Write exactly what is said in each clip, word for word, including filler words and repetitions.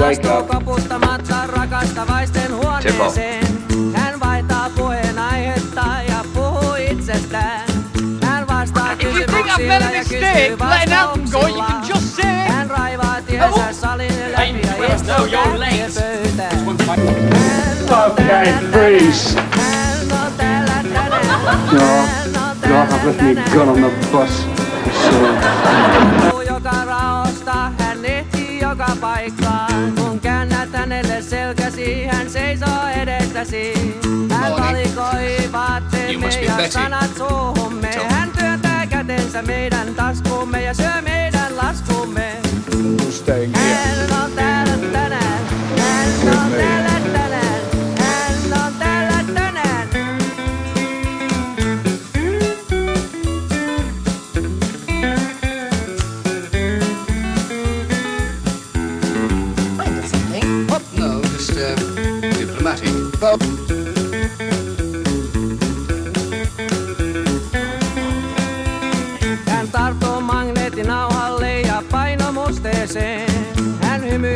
you wake up. Tipo. If you think I've made a mistake, let an album go, you can just say. Hey, you will know you're late. Okay, please. No, God, I've left me gun on the bus. So. You must be Betty. We're staying here.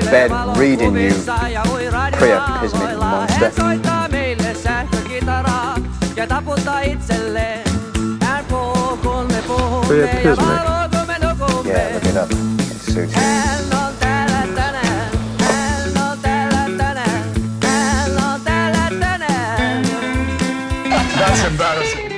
Bed reading you priapismic monster. Priapismic? Yeah, look it up. It suits you. That's embarrassing.